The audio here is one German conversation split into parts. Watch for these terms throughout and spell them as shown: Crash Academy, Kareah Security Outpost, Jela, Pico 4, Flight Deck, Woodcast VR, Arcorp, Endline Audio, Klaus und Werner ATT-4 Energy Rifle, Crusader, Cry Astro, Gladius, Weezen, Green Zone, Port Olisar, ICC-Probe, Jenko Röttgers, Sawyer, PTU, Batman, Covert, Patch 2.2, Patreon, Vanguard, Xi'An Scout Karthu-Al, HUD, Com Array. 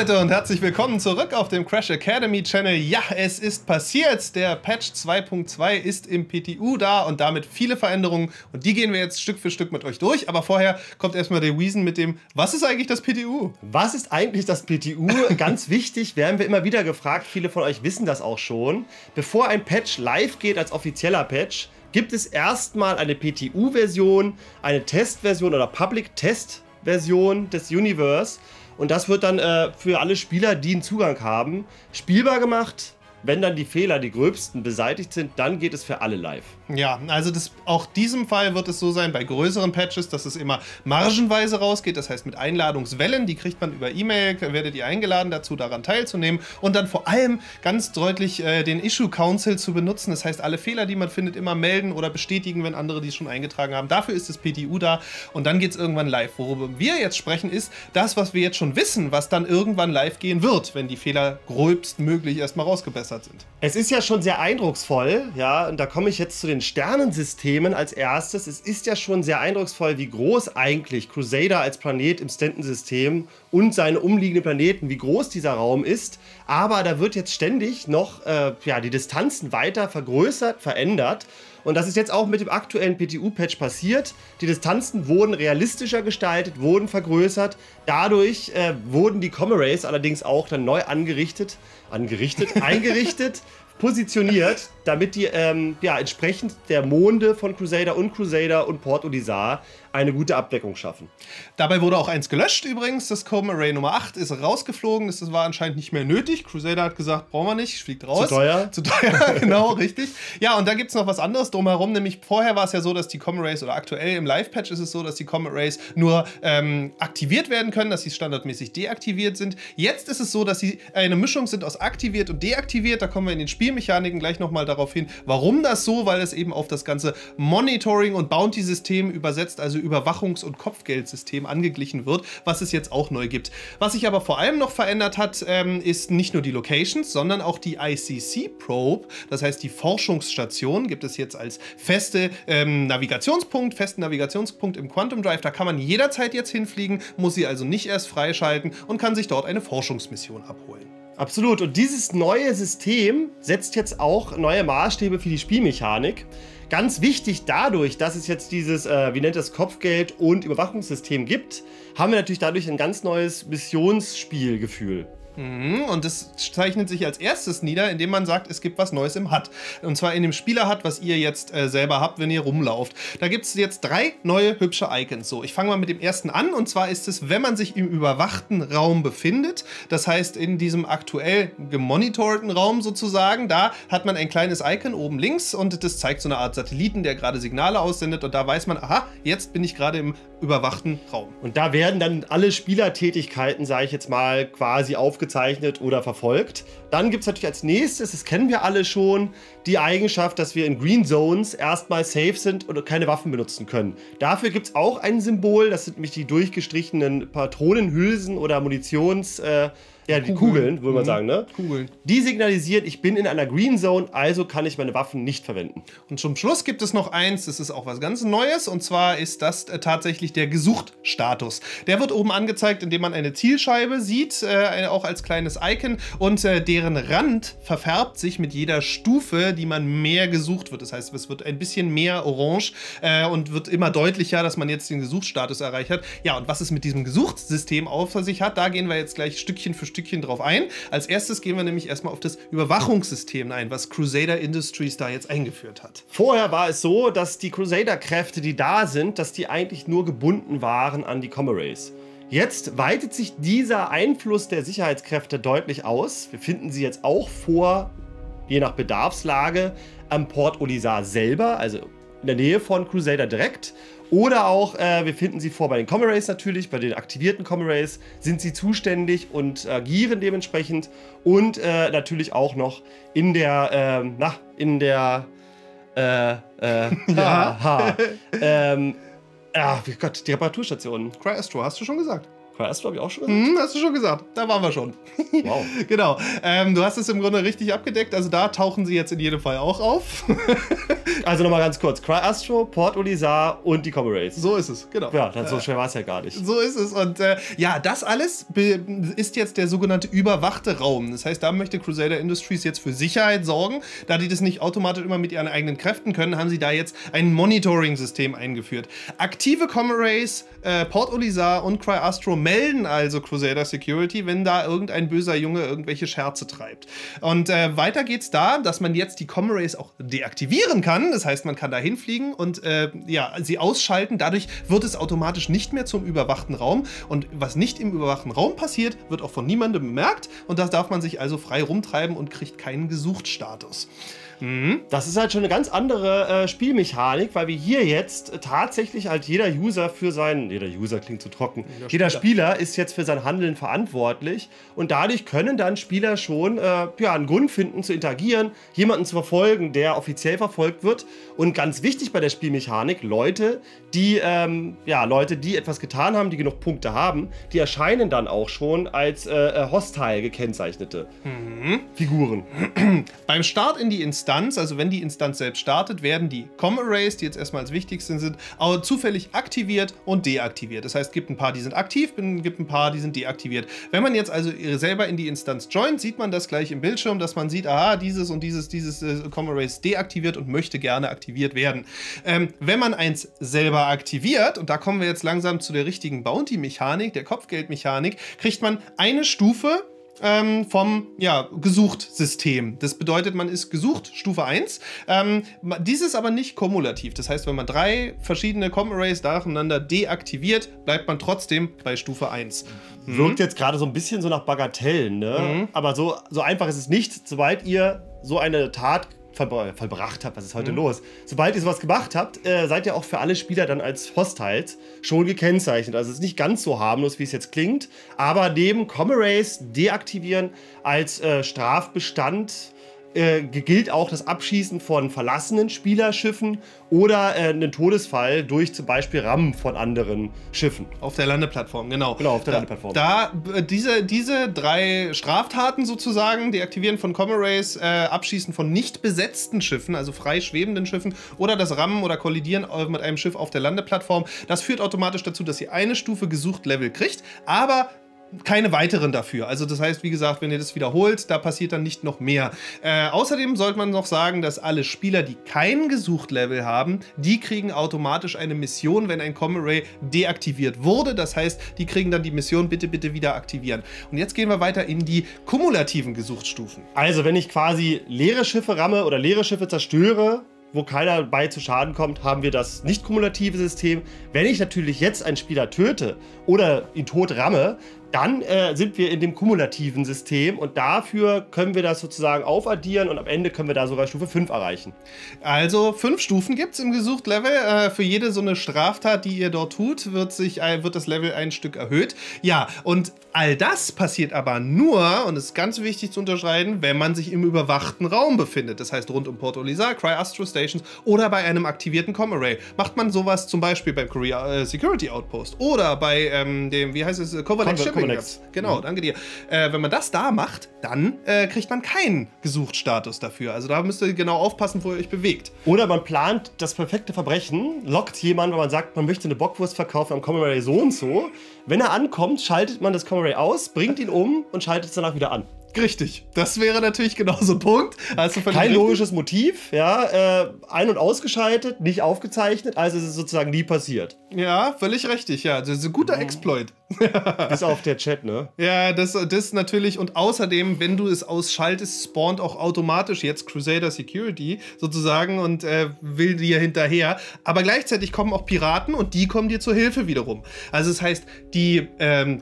Leute und herzlich willkommen zurück auf dem Crash Academy Channel. Ja, es ist passiert. Der Patch 2.2 ist im PTU da und damit viele Veränderungen. Und die gehen wir jetzt Stück für Stück mit euch durch. Aber vorher kommt erstmal der Weezen mit dem, was ist eigentlich das PTU? Was ist eigentlich das PTU? Ganz wichtig, werden wir immer wieder gefragt. Viele von euch wissen das auch schon. Bevor ein Patch live geht als offizieller Patch, gibt es erstmal eine PTU-Version, eine Testversion oder Public Test-Version des Universe. Und das wird dann für alle Spieler, die einen Zugang haben, spielbar gemacht. Wenn dann die Fehler, die gröbsten, beseitigt sind, dann geht es für alle live. Ja, also auch diesem Fall wird es so sein, bei größeren Patches, dass es immer margenweise rausgeht. Das heißt mit Einladungswellen, die kriegt man über E-Mail, werdet ihr eingeladen dazu, daran teilzunehmen. Und dann vor allem ganz deutlich den Issue Council zu benutzen. Das heißt, alle Fehler, die man findet, immer melden oder bestätigen, wenn andere die schon eingetragen haben. Dafür ist das PTU da und dann geht es irgendwann live. Worüber wir jetzt sprechen, ist das, was wir jetzt schon wissen, was dann irgendwann live gehen wird, wenn die Fehler gröbstmöglich erstmal rausgebessert sind. Es ist ja schon sehr eindrucksvoll, ja, und da komme ich jetzt zu den Sternensystemen als erstes. Es ist ja schon sehr eindrucksvoll, wie groß eigentlich Crusader als Planet im Stanton-System und seine umliegenden Planeten, wie groß dieser Raum ist. Aber da wird jetzt ständig noch ja, die Distanzen weiter vergrößert, verändert. Und das ist jetzt auch mit dem aktuellen PTU-Patch passiert. Die Distanzen wurden realistischer gestaltet, wurden vergrößert. Dadurch wurden die Com Arrays allerdings auch dann neu eingerichtet, positioniert, damit die ja, entsprechend der Monde von Crusader und Port Olisar eine gute Abdeckung schaffen. Dabei wurde auch eins gelöscht übrigens, das Com Array Nummer 8 ist rausgeflogen, das war anscheinend nicht mehr nötig. Crusader hat gesagt, brauchen wir nicht, fliegt raus. Zu teuer. Zu teuer, genau, richtig. Ja, und da gibt es noch was anderes drumherum, nämlich vorher war es ja so, dass die Com Arrays, oder aktuell im Live-Patch ist es so, dass die Com Arrays nur aktiviert werden können, dass sie standardmäßig deaktiviert sind. Jetzt ist es so, dass sie eine Mischung sind aus aktiviert und deaktiviert, da kommen wir in den Spielmechaniken gleich nochmal darauf hin, warum das so, weil es eben auf das ganze Monitoring- und Bounty-System übersetzt, also Überwachungs- und Kopfgeldsystem angeglichen wird, was es jetzt auch neu gibt. Was sich aber vor allem noch verändert hat, ist nicht nur die Locations, sondern auch die ICC-Probe, das heißt die Forschungsstation, gibt es jetzt als festen Navigationspunkt im Quantum Drive. Da kann man jederzeit jetzt hinfliegen, muss sie also nicht erst freischalten und kann sich dort eine Forschungsmission abholen. Absolut. Und dieses neue System setzt jetzt auch neue Maßstäbe für die Spielmechanik. Ganz wichtig dadurch, dass es jetzt dieses, wie nennt das, Kopfgeld- und Überwachungssystem gibt, haben wir natürlich dadurch ein ganz neues Missionsspielgefühl. Und das zeichnet sich als erstes nieder, indem man sagt, es gibt was Neues im HUD. Und zwar in dem Spieler-HUD, was ihr jetzt selber habt, wenn ihr rumlauft. Da gibt es jetzt 3 neue hübsche Icons. So, ich fange mal mit dem ersten an. Und zwar ist es, wenn man sich im überwachten Raum befindet, das heißt in diesem aktuell gemonitorten Raum sozusagen, da hat man ein kleines Icon oben links und das zeigt so eine Art Satelliten, der gerade Signale aussendet. Und da weiß man, aha, jetzt bin ich gerade im überwachten Raum. Und da werden dann alle Spielertätigkeiten, sage ich jetzt mal, quasi aufgezeichnet oder verfolgt. Dann gibt es natürlich als nächstes, das kennen wir alle schon, die Eigenschaft, dass wir in Green Zones erstmal safe sind und keine Waffen benutzen können. Dafür gibt es auch ein Symbol, das sind nämlich die durchgestrichenen Patronenhülsen oder Kugeln, würde man sagen, ne? Kugeln. Die signalisieren, ich bin in einer Green Zone, also kann ich meine Waffen nicht verwenden. Und zum Schluss gibt es noch eins, das ist auch was ganz Neues, und zwar ist das tatsächlich der Gesucht-Status. Der wird oben angezeigt, indem man eine Zielscheibe sieht, auch als kleines Icon, und deren Rand verfärbt sich mit jeder Stufe, die man mehr gesucht wird. Das heißt, es wird ein bisschen mehr orange und wird immer deutlicher, dass man jetzt den Gesucht-Status erreicht hat. Ja, und was es mit diesem Gesuchtssystem auf sich hat, da gehen wir jetzt gleich Stückchen für Stückchen drauf ein. Als erstes gehen wir nämlich erstmal auf das Überwachungssystem ein, was Crusader Industries da jetzt eingeführt hat. Vorher war es so, dass die Crusader-Kräfte, die da sind, dass die eigentlich nur gebunden waren an die Com Arrays. Jetzt weitet sich dieser Einfluss der Sicherheitskräfte deutlich aus. Wir finden sie jetzt auch vor, je nach Bedarfslage, am Port Olisar selber, also in der Nähe von Crusader direkt. Oder auch, wir finden sie vor bei den Com Arrays natürlich, bei den aktivierten Com Arrays sind sie zuständig und agieren dementsprechend. Und natürlich auch noch in der, die Reparaturstationen. Cry Astro, hast du schon gesagt. Cry Astro habe ich auch schon gesagt? Hm, hast du schon gesagt. Da waren wir schon. Wow. Genau. Du hast es im Grunde richtig abgedeckt. Also da tauchen sie jetzt in jedem Fall auch auf. Also nochmal ganz kurz. Cry Astro, Port Olisar und die Com Arrays. So ist es, genau. Ja, dann so schwer war es ja gar nicht. So ist es. Und ja, das alles ist jetzt der sogenannte überwachte Raum. Das heißt, da möchte Crusader Industries jetzt für Sicherheit sorgen. Da die das nicht automatisch immer mit ihren eigenen Kräften können, haben sie da jetzt ein Monitoring-System eingeführt. Aktive Com Arrays, Port Olisar und Cry Astro melden also Crusader Security, wenn da irgendein böser Junge irgendwelche Scherze treibt. Und weiter geht's da, dass man jetzt die Com Arrays auch deaktivieren kann. Das heißt, man kann da hinfliegen und ja, sie ausschalten. Dadurch wird es automatisch nicht mehr zum überwachten Raum. Und was nicht im überwachten Raum passiert, wird auch von niemandem bemerkt. Und da darf man sich also frei rumtreiben und kriegt keinen Gesuchtstatus. Das ist halt schon eine ganz andere Spielmechanik, weil wir hier jetzt tatsächlich halt jeder Spieler ist jetzt für sein Handeln verantwortlich und dadurch können dann Spieler schon ja, einen Grund finden zu interagieren, jemanden zu verfolgen, der offiziell verfolgt wird und ganz wichtig bei der Spielmechanik, Leute, die etwas getan haben, die genug Punkte haben, die erscheinen dann auch schon als hostile gekennzeichnete Figuren. Beim Start in die Instanz, also wenn die Instanz selbst startet, werden die Com Arrays, die jetzt erstmal als wichtigsten sind, aber zufällig aktiviert und deaktiviert. Das heißt, gibt ein paar, die sind aktiv, gibt ein paar, die sind deaktiviert. Wenn man jetzt also selber in die Instanz joint, sieht man das gleich im Bildschirm, dass man sieht, aha, dieses und dieses Com Arrays deaktiviert und möchte gerne aktiviert werden. Wenn man eins selber aktiviert, und da kommen wir jetzt langsam zu der richtigen Bounty-Mechanik, der Kopfgeldmechanik, kriegt man eine Stufe vom ja, Gesucht-System. Das bedeutet, man ist gesucht, Stufe 1. Dies ist aber nicht kumulativ. Das heißt, wenn man 3 verschiedene Com Arrays nacheinander deaktiviert, bleibt man trotzdem bei Stufe 1. Wirkt jetzt gerade so ein bisschen so nach Bagatellen, ne? Aber so einfach ist es nicht, sobald ihr so eine Tat vollbracht habt, was ist heute los? Sobald ihr sowas gemacht habt, seid ihr auch für alle Spieler dann als Hostiles schon gekennzeichnet. Also es ist nicht ganz so harmlos, wie es jetzt klingt, aber neben Com Arrays deaktivieren als Strafbestand gilt auch das Abschießen von verlassenen Spielerschiffen oder einen Todesfall durch zum Beispiel Rammen von anderen Schiffen. Auf der Landeplattform, genau. Genau, auf der Landeplattform. Diese 3 Straftaten sozusagen, Deaktivieren von Com Arrays, Abschießen von nicht besetzten Schiffen, also frei schwebenden Schiffen, oder das Rammen oder Kollidieren mit einem Schiff auf der Landeplattform, das führt automatisch dazu, dass ihr eine Stufe gesucht Level kriegt, aber keine weiteren dafür. Also das heißt, wie gesagt, wenn ihr das wiederholt, da passiert dann nicht noch mehr. Außerdem sollte man noch sagen, dass alle Spieler, die kein Gesucht-Level haben, die kriegen automatisch eine Mission, wenn ein Com Array deaktiviert wurde. Das heißt, die kriegen dann die Mission, bitte, bitte wieder aktivieren. Und jetzt gehen wir weiter in die kumulativen Gesuchtstufen. Also wenn ich quasi leere Schiffe ramme oder leere Schiffe zerstöre, wo keiner bei zu Schaden kommt, haben wir das nicht kumulative System. Wenn ich natürlich jetzt einen Spieler töte oder ihn tot ramme, dann sind wir in dem kumulativen System und dafür können wir das sozusagen aufaddieren und am Ende können wir da sogar Stufe 5 erreichen. Also 5 Stufen gibt es im Gesucht-Level. Für jede so eine Straftat, die ihr dort tut, wird das Level ein Stück erhöht. Ja, und all das passiert aber nur, und das ist ganz wichtig zu unterscheiden, wenn man sich im überwachten Raum befindet. Das heißt rund um Port Olisar, Cry Astro Stations oder bei einem aktivierten Com Array. Macht man sowas zum Beispiel beim Kareah Security Outpost oder bei dem, wie heißt es, Covert. Genau, danke dir. Wenn man das da macht, dann kriegt man keinen Gesuchtstatus dafür. Also da müsst ihr genau aufpassen, wo ihr euch bewegt. Oder man plant das perfekte Verbrechen, lockt jemanden, weil man sagt, man möchte eine Bockwurst verkaufen am Com Array so und so. Wenn er ankommt, schaltet man das Com Array aus, bringt ihn um und schaltet es danach wieder an. Richtig, das wäre natürlich genau so ein Punkt. Also kein logisches Motiv, ja, ein- und ausgeschaltet, nicht aufgezeichnet, also es ist sozusagen nie passiert. Ja, völlig richtig, ja, das ist ein guter Exploit. Bis auf der Chat, ne? Ja, das natürlich und außerdem, wenn du es ausschaltest, spawnt auch automatisch jetzt Crusader Security sozusagen und will dir hinterher, aber gleichzeitig kommen auch Piraten und die kommen dir zur Hilfe wiederum. Also das heißt, die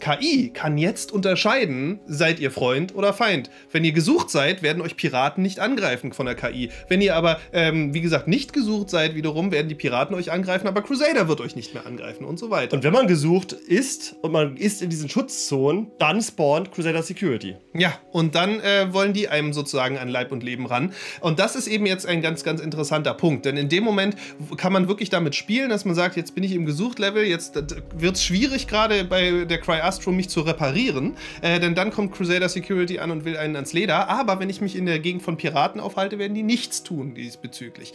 KI kann jetzt unterscheiden, seid ihr Freund oder Feind. Wenn ihr gesucht seid, werden euch Piraten nicht angreifen von der KI. Wenn ihr aber, wie gesagt, nicht gesucht seid wiederum, werden die Piraten euch angreifen, aber Crusader wird euch nicht mehr angreifen und so weiter. Und wenn man gesucht ist und man man ist in diesen Schutzzonen, dann spawnt Crusader Security. Ja, und dann wollen die einem sozusagen an Leib und Leben ran. Und das ist eben jetzt ein ganz, ganz interessanter Punkt. Denn in dem Moment kann man wirklich damit spielen, dass man sagt, jetzt bin ich im Gesucht-Level, jetzt wird es schwierig, gerade bei der Cry Astro mich zu reparieren. Denn dann kommt Crusader Security an und will einen ans Leder. Aber wenn ich mich in der Gegend von Piraten aufhalte, werden die nichts tun diesbezüglich.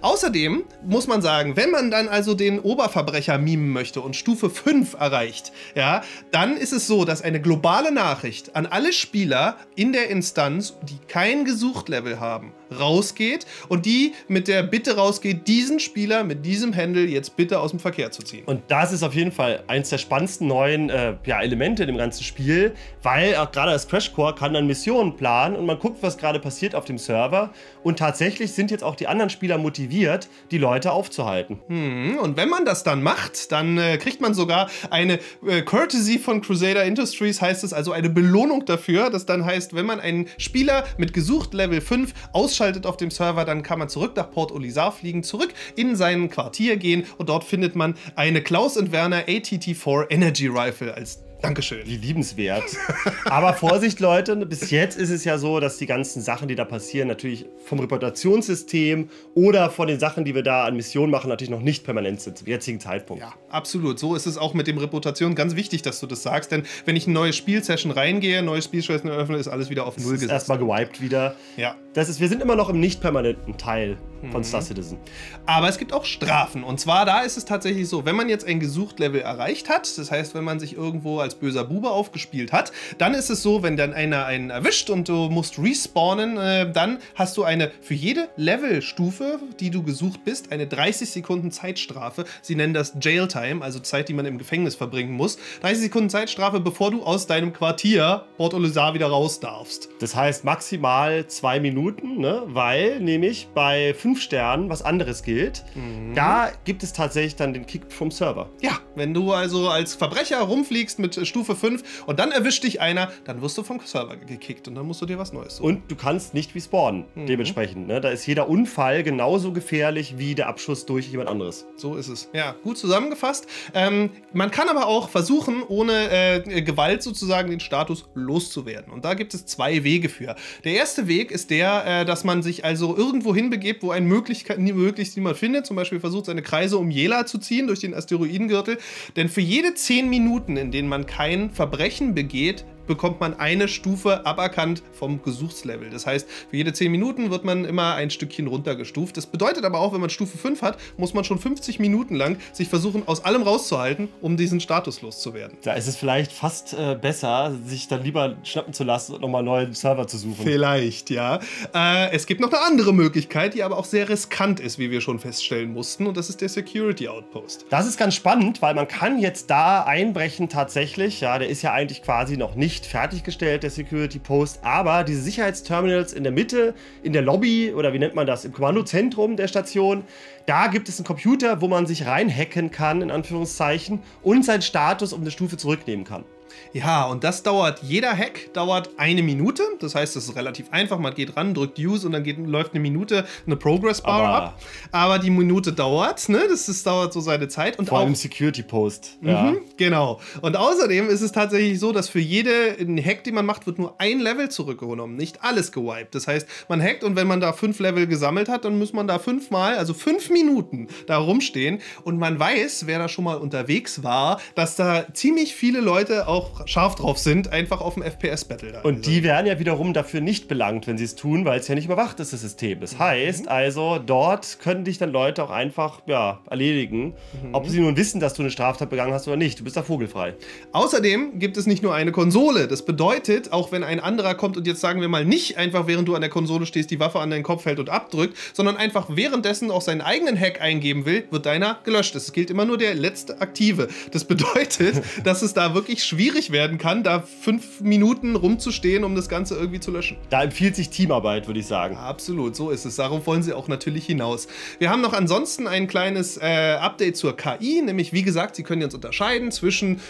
Außerdem muss man sagen, wenn man dann also den Oberverbrecher mimen möchte und Stufe 5 erreicht, ja, dann ist es so, dass eine globale Nachricht an alle Spieler in der Instanz, die kein Gesucht-Level haben, rausgeht und die mit der Bitte rausgeht, diesen Spieler mit diesem Handle jetzt bitte aus dem Verkehr zu ziehen. Und das ist auf jeden Fall eins der spannendsten neuen Elemente in dem ganzen Spiel, weil auch gerade das Crash Corps kann dann Missionen planen und man guckt, was gerade passiert auf dem Server, und tatsächlich sind jetzt auch die anderen Spieler motiviert, die Leute aufzuhalten. Hm, und wenn man das dann macht, dann kriegt man sogar eine Courtesy von Crusader Industries, heißt es, also eine Belohnung dafür, das dann heißt, wenn man einen Spieler mit gesucht Level 5 aus auf dem Server, dann kann man zurück nach Port Olisar fliegen, zurück in sein Quartier gehen, und dort findet man eine Klaus und Werner ATT-4 Energy Rifle als Dankeschön. Wie liebenswert. Aber Vorsicht, Leute, bis jetzt ist es ja so, dass die ganzen Sachen, die da passieren, natürlich vom Reputationssystem oder von den Sachen, die wir da an Missionen machen, natürlich noch nicht permanent sind zum jetzigen Zeitpunkt. Ja, absolut. So ist es auch mit dem Reputation. Ganz wichtig, dass du das sagst, denn wenn ich in eine neue Spielsession reingehe, neue Spielsession eröffne, ist alles wieder auf Null gesetzt. Erstmal gewiped wieder. Ja. Das ist, wir sind immer noch im nicht permanenten Teil von Star Citizen. Aber es gibt auch Strafen. Und zwar da ist es tatsächlich so, wenn man jetzt ein Gesucht-Level erreicht hat, das heißt, wenn man sich irgendwo als böser Bube aufgespielt hat, dann ist es so, wenn dann einer einen erwischt und du musst respawnen, dann hast du eine, für jede Levelstufe, die du gesucht bist, eine 30 Sekunden Zeitstrafe. Sie nennen das Jail Time, also Zeit, die man im Gefängnis verbringen muss. 30 Sekunden Zeitstrafe, bevor du aus deinem Quartier Port Olisar wieder raus darfst. Das heißt maximal 2 Minuten, ne? Weil nämlich bei 5 Sternen was anderes gilt. Mhm. Da gibt es tatsächlich dann den Kick vom Server. Ja, wenn du also als Verbrecher rumfliegst mit Stufe 5 und dann erwischt dich einer, dann wirst du vom Server gekickt und dann musst du dir was Neues suchen. Und du kannst nicht respawnen, dementsprechend. Ne? Da ist jeder Unfall genauso gefährlich wie der Abschuss durch jemand anderes. So ist es. Ja, gut zusammengefasst. Man kann aber auch versuchen, ohne Gewalt sozusagen den Status loszuwerden. Und da gibt es 2 Wege für. Der erste Weg ist der, dass man sich also irgendwo hinbegebt, wo einen möglichst niemand findet, zum Beispiel versucht, seine Kreise um Jela zu ziehen durch den Asteroidengürtel, denn für jede 10 Minuten, in denen man kein Verbrechen begeht, bekommt man eine Stufe aberkannt vom Gesuchslevel. Das heißt, für jede 10 Minuten wird man immer ein Stückchen runtergestuft. Das bedeutet aber auch, wenn man Stufe 5 hat, muss man schon 50 Minuten lang sich versuchen, aus allem rauszuhalten, um diesen Status loszuwerden. Da ist es vielleicht fast besser, sich dann lieber schnappen zu lassen und nochmal einen neuen Server zu suchen. Vielleicht, ja. Es gibt noch eine andere Möglichkeit, die aber auch sehr riskant ist, wie wir schon feststellen mussten, und das ist der Security Outpost. Das ist ganz spannend, weil man kann jetzt da einbrechen tatsächlich. Ja, der ist ja eigentlich quasi noch nicht fertiggestellt, der Security Post, aber diese Sicherheitsterminals in der Mitte, in der Lobby oder wie nennt man das, im Kommandozentrum der Station, da gibt es einen Computer, wo man sich reinhacken kann, in Anführungszeichen, und seinen Status um eine Stufe zurücknehmen kann. Ja, und das dauert, jeder Hack dauert 1 Minute, das heißt, es ist relativ einfach, man geht ran, drückt Use und dann läuft 1 Minute eine Progress-Bar ab, aber die Minute dauert, ne, das dauert so seine Zeit. Und vor allem Security-Post. Ja. Genau, und außerdem ist es tatsächlich so, dass für jeden Hack, den man macht, wird nur ein Level zurückgenommen, nicht alles gewiped, das heißt, man hackt und wenn man da 5 Level gesammelt hat, dann muss man da 5 Mal, also 5 Minuten da rumstehen, und man weiß, wer da schon mal unterwegs war, dass da ziemlich viele Leute auch scharf drauf sind, einfach auf dem FPS-Battle. Und die werden ja wiederum dafür nicht belangt, wenn sie es tun, weil es ja nicht überwacht ist, das System. Das heißt also, dort können dich dann Leute auch einfach, ja, erledigen, ob sie nun wissen, dass du eine Straftat begangen hast oder nicht. Du bist da vogelfrei. Außerdem gibt es nicht nur eine Konsole. Das bedeutet, auch wenn ein anderer kommt und jetzt sagen wir mal nicht einfach, während du an der Konsole stehst, die Waffe an deinen Kopf hält und abdrückt, sondern einfach währenddessen auch seinen eigenen Hack eingeben will, wird deiner gelöscht. Es gilt immer nur der letzte Aktive. Das bedeutet, dass es da wirklich schwierig schwierig werden kann, da 5 Minuten rumzustehen, um das Ganze irgendwie zu löschen. Da empfiehlt sich Teamarbeit, würde ich sagen. Absolut, so ist es. Darauf wollen sie auch natürlich hinaus. Wir haben noch ansonsten ein kleines Update zur KI, nämlich wie gesagt, sie können jetzt unterscheiden zwischen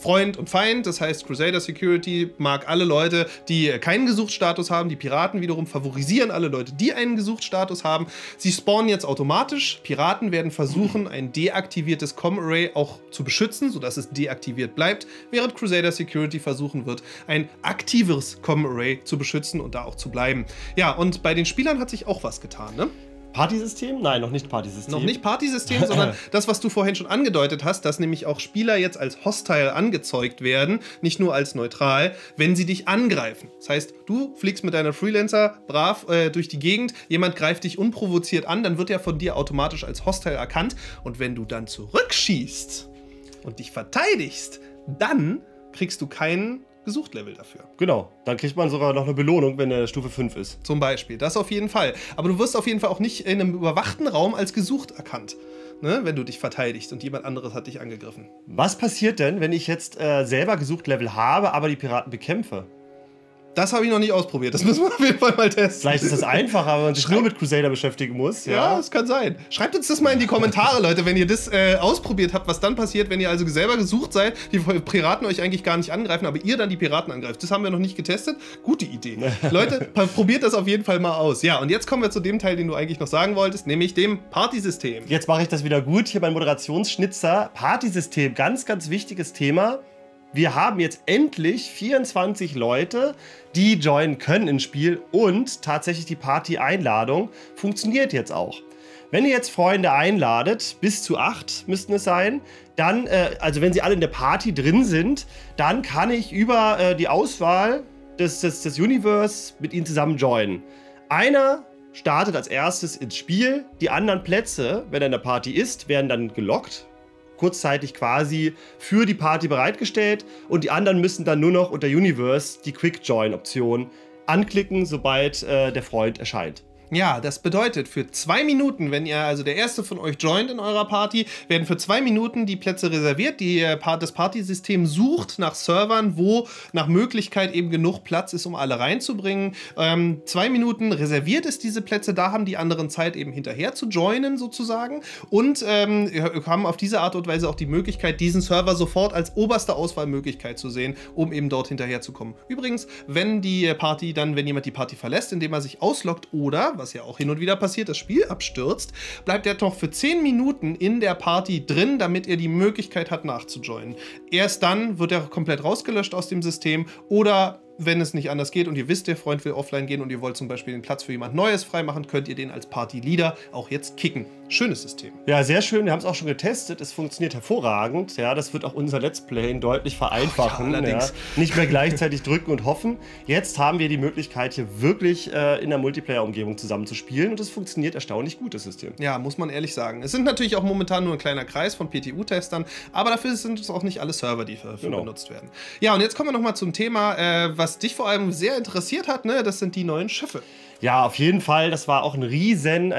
Freund und Feind. Das heißt, Crusader Security mag alle Leute, die keinen Gesuchtstatus haben. Die Piraten wiederum favorisieren alle Leute, die einen Gesuchtstatus haben. Sie spawnen jetzt automatisch. Piraten werden versuchen, ein deaktiviertes Com Array auch zu beschützen, sodass es deaktiviert bleibt, während Crusader Security versuchen wird, ein aktiveres Com Array zu beschützen und da auch zu bleiben. Ja, und bei den Spielern hat sich auch was getan, ne? Partysystem? Nein, noch nicht Partysystem. Noch nicht Partysystem, sondern das, was du vorhin schon angedeutet hast, dass nämlich auch Spieler jetzt als hostile angezeigt werden, nicht nur als neutral, wenn sie dich angreifen. Das heißt, du fliegst mit deiner Freelancer brav durch die Gegend, jemand greift dich unprovoziert an, dann wird er von dir automatisch als hostile erkannt. Und wenn du dann zurückschießt und dich verteidigst, dann kriegst du keinen Gesuchtlevel dafür. Genau, dann kriegt man sogar noch eine Belohnung, wenn er Stufe 5 ist. Zum Beispiel, das auf jeden Fall. Aber du wirst auf jeden Fall auch nicht in einem überwachten Raum als gesucht erkannt, ne, wenn du dich verteidigst und jemand anderes hat dich angegriffen. Was passiert denn, wenn ich jetzt selber Gesuchtlevel habe, aber die Piraten bekämpfe? Das habe ich noch nicht ausprobiert. Das müssen wir auf jeden Fall mal testen. Vielleicht ist das einfacher, wenn man sich nur mit Crusader beschäftigen muss. Ja, das kann sein. Schreibt uns das mal in die Kommentare, Leute, wenn ihr das ausprobiert habt, was dann passiert, wenn ihr also selber gesucht seid, die Piraten euch eigentlich gar nicht angreifen, aber ihr dann die Piraten angreift. Das haben wir noch nicht getestet. Gute Idee. Leute, probiert das auf jeden Fall mal aus. Ja, und jetzt kommen wir zu dem Teil, den du eigentlich noch sagen wolltest, nämlich dem Partysystem. Jetzt mache ich das wieder gut. Hier mein Moderationsschnitzer. Partysystem, ganz, ganz wichtiges Thema. Wir haben jetzt endlich 24 Leute, die joinen können ins Spiel und tatsächlich die Party-Einladung funktioniert jetzt auch. Wenn ihr jetzt Freunde einladet, bis zu 8 müssten es sein, dann, also wenn sie alle in der Party drin sind, dann kann ich über die Auswahl des Universe mit ihnen zusammen joinen. Einer startet als erstes ins Spiel, die anderen Plätze, wenn er in der Party ist, werden dann gelockt. Kurzzeitig quasi für die Party bereitgestellt und die anderen müssen dann nur noch unter Universe die Quick-Join-Option anklicken, sobald der Freund erscheint. Ja, das bedeutet, für 2 Minuten, wenn ihr also der erste von euch joint in eurer Party, werden für 2 Minuten die Plätze reserviert. Das Partysystem sucht nach Servern, wo nach Möglichkeit eben genug Platz ist, um alle reinzubringen. 2 Minuten reserviert ist diese Plätze, da haben die anderen Zeit eben hinterher zu joinen sozusagen und haben auf diese Art und Weise auch die Möglichkeit, diesen Server sofort als oberste Auswahlmöglichkeit zu sehen, um eben dort hinterherzukommen. Übrigens, wenn jemand die Party verlässt, indem er sich ausloggt oder was ja auch hin und wieder passiert, das Spiel abstürzt, bleibt er doch für 10 Minuten in der Party drin, damit er die Möglichkeit hat, nachzujoinen. Erst dann wird er komplett rausgelöscht aus dem System oder wenn es nicht anders geht und ihr wisst, der Freund will offline gehen und ihr wollt zum Beispiel den Platz für jemand Neues freimachen, könnt ihr den als Party-Leader auch jetzt kicken. Schönes System. Ja, sehr schön. Wir haben es auch schon getestet. Es funktioniert hervorragend. Ja, das wird auch unser Let's Play deutlich vereinfachen. Ja, allerdings. Ja. Nicht mehr gleichzeitig drücken und hoffen. Jetzt haben wir die Möglichkeit, hier wirklich in der Multiplayer-Umgebung zusammenzuspielen und es funktioniert erstaunlich gut, das System. Ja, muss man ehrlich sagen. Es sind natürlich auch momentan nur ein kleiner Kreis von PTU-Testern, aber dafür sind es auch nicht alle Server, die dafür benutzt werden. Ja, und jetzt kommen wir nochmal zum Thema, was dich vor allem sehr interessiert hat, ne? Das sind die neuen Schiffe. Ja, auf jeden Fall. Das war auch ein riesen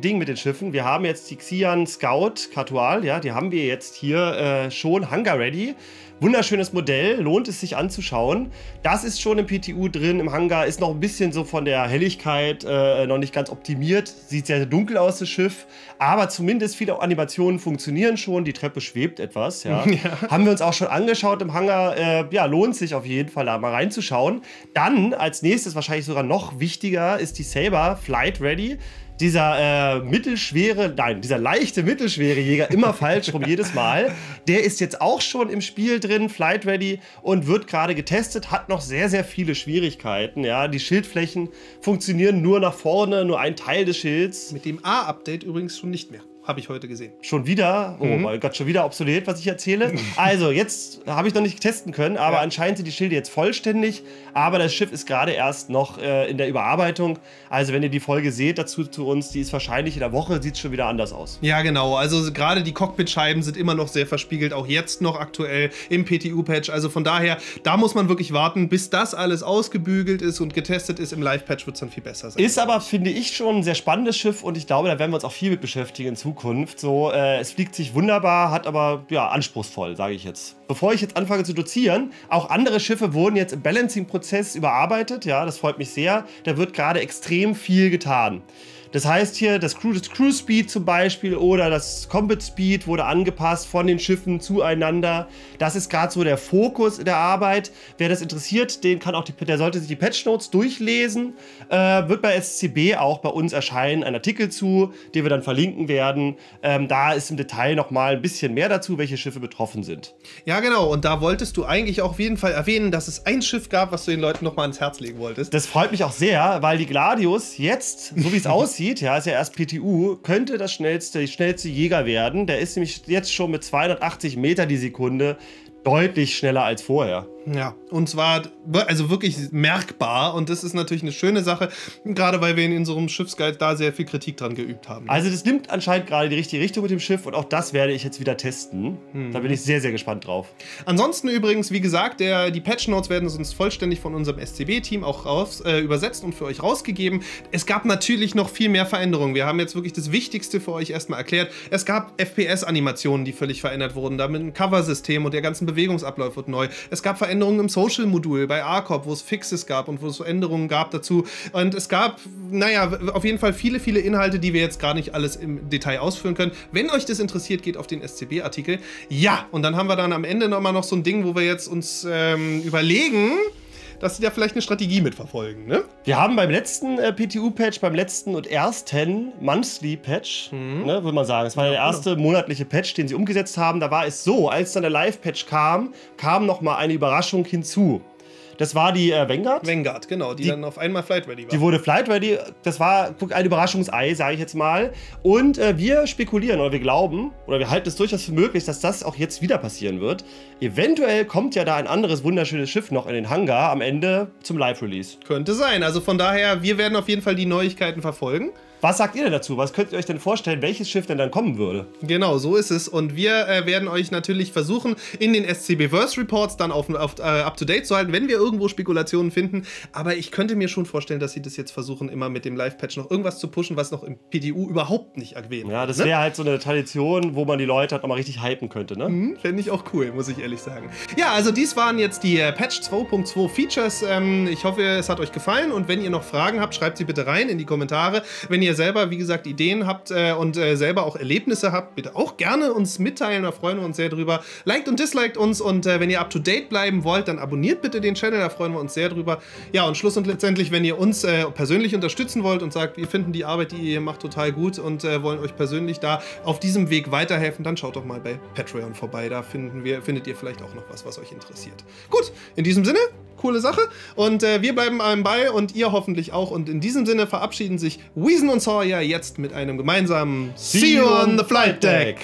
Ding mit den Schiffen. Wir haben jetzt die Xi'An Scout Karthu-Al, ja, die haben wir jetzt hier schon Hangar Ready. Wunderschönes Modell, lohnt es sich anzuschauen. Das ist schon im PTU drin, im Hangar, ist noch ein bisschen so von der Helligkeit noch nicht ganz optimiert. Sieht sehr dunkel aus, das Schiff. Aber zumindest viele Animationen funktionieren schon. Die Treppe schwebt etwas, ja. Ja. Haben wir uns auch schon angeschaut im Hangar. Ja, lohnt sich auf jeden Fall, da mal reinzuschauen. Dann als nächstes, wahrscheinlich sogar noch wichtiger, ist die Saber Flight Ready. Dieser dieser leichte mittelschwere Jäger, immer falsch rum jedes Mal, der ist jetzt auch schon im Spiel drin, Flight Ready und wird gerade getestet, hat noch sehr, sehr viele Schwierigkeiten. Ja, die Schildflächen funktionieren nur nach vorne, nur ein Teil des Schilds. Mit dem A-Update übrigens schon nicht mehr. Habe ich heute gesehen. Schon wieder? Oh mein Gott, schon wieder obsolet, was ich erzähle. Also, jetzt habe ich noch nicht testen können, aber anscheinend sind die Schilde jetzt vollständig. Aber das Schiff ist gerade erst noch in der Überarbeitung. Also, wenn ihr die Folge seht dazu zu uns, die ist wahrscheinlich in der Woche, sieht es schon wieder anders aus. Ja, genau. Also, gerade die Cockpitscheiben sind immer noch sehr verspiegelt, auch jetzt noch aktuell im PTU-Patch. Also, von daher, da muss man wirklich warten, bis das alles ausgebügelt ist und getestet ist. Im Live-Patch wird es dann viel besser sein. Ist aber, finde ich, schon ein sehr spannendes Schiff und ich glaube, da werden wir uns auch viel mit beschäftigen in Zukunft. Zukunft. So, es fliegt sich wunderbar, hat aber ja, anspruchsvoll, sage ich jetzt. Bevor ich jetzt anfange zu dozieren, auch andere Schiffe wurden jetzt im Balancing-Prozess überarbeitet. Ja, das freut mich sehr. Da wird gerade extrem viel getan. Das heißt hier, das Cruise Speed zum Beispiel oder das Combat Speed wurde angepasst von den Schiffen zueinander. Das ist gerade so der Fokus in der Arbeit. Wer das interessiert, den kann auch der sollte sich die Patch Notes durchlesen. Wird bei SCB auch bei uns erscheinen ein Artikel zu, den wir dann verlinken werden. Da ist im Detail nochmal ein bisschen mehr dazu, welche Schiffe betroffen sind. Ja genau, und da wolltest du eigentlich auch auf jeden Fall erwähnen, dass es ein Schiff gab, was du den Leuten nochmal ans Herz legen wolltest. Das freut mich auch sehr, weil die Gladius jetzt, so wie es aussieht, ja, ist ja erst PTU, könnte das schnellste Jäger werden. Der ist nämlich jetzt schon mit 280 Meter die Sekunde deutlich schneller als vorher. Ja, und zwar also wirklich merkbar und das ist natürlich eine schöne Sache, gerade weil wir in unserem Schiffsguide da sehr viel Kritik dran geübt haben. Also das nimmt anscheinend gerade die richtige Richtung mit dem Schiff und auch das werde ich jetzt wieder testen. Da bin ich sehr, sehr gespannt drauf. Ansonsten übrigens, wie gesagt, die Patch Notes werden sonst vollständig von unserem SCB-Team auch übersetzt und für euch rausgegeben. Es gab natürlich noch viel mehr Veränderungen. Wir haben jetzt wirklich das Wichtigste für euch erstmal erklärt. Es gab FPS-Animationen, die völlig verändert wurden, damit ein Cover-System und der ganzen Bewegungsablauf wird neu. Es gab Veränderungen im Social-Modul bei Arcorp, wo es Fixes gab und wo es Änderungen gab dazu. Und es gab, naja, auf jeden Fall viele, viele Inhalte, die wir jetzt gar nicht alles im Detail ausführen können. Wenn euch das interessiert, geht auf den SCB-Artikel. Ja, und dann haben wir dann am Ende nochmal noch so ein Ding, wo wir jetzt uns überlegen, dass sie da vielleicht eine Strategie mitverfolgen, ne? Wir haben beim letzten PTU-Patch, beim letzten und ersten Monthly-Patch, ne, würde man sagen, es war ja, der erste monatliche Patch, den sie umgesetzt haben, da war es so, als dann der Live-Patch kam nochmal eine Überraschung hinzu. Das war die Vanguard? Vanguard, genau, die dann auf einmal Flight Ready war. Die wurde Flight Ready, das war ein Überraschungsei, sage ich jetzt mal. Und wir spekulieren oder wir glauben, oder wir halten es durchaus für möglich, dass das auch jetzt wieder passieren wird. Eventuell kommt ja da ein anderes wunderschönes Schiff noch in den Hangar am Ende zum Live-Release. Könnte sein, also von daher, wir werden auf jeden Fall die Neuigkeiten verfolgen. Was sagt ihr denn dazu? Was könnt ihr euch denn vorstellen, welches Schiff denn dann kommen würde? Genau, so ist es. Und wir werden euch natürlich versuchen, in den SCB Verse Reports dann up-to-date zu halten, wenn wir irgendwo Spekulationen finden. Aber ich könnte mir schon vorstellen, dass sie das jetzt versuchen, immer mit dem Live-Patch noch irgendwas zu pushen, was noch im PTU überhaupt nicht erwähnt wird. Ja, das wäre halt so eine Tradition, wo man die Leute halt nochmal richtig hypen könnte, ne? Fände ich auch cool, muss ich ehrlich sagen. Ja, also dies waren jetzt die Patch 2.2 Features. Ich hoffe, es hat euch gefallen. Und wenn ihr noch Fragen habt, schreibt sie bitte rein in die Kommentare. Wenn ihr selber, wie gesagt, Ideen habt und selber auch Erlebnisse habt, bitte auch gerne uns mitteilen, da freuen wir uns sehr drüber. Liked und disliked uns und wenn ihr up to date bleiben wollt, dann abonniert bitte den Channel, da freuen wir uns sehr drüber. Ja, und schluss und letztendlich, wenn ihr uns persönlich unterstützen wollt und sagt, wir finden die Arbeit, die ihr hier macht, total gut und wollen euch persönlich da auf diesem Weg weiterhelfen, dann schaut doch mal bei Patreon vorbei, da findet ihr vielleicht auch noch was, was euch interessiert. Gut, in diesem Sinne, coole Sache und wir bleiben einem bei und ihr hoffentlich auch und in diesem Sinne verabschieden sich Weezen und Sawyer jetzt mit einem gemeinsamen See you on the Flight Deck!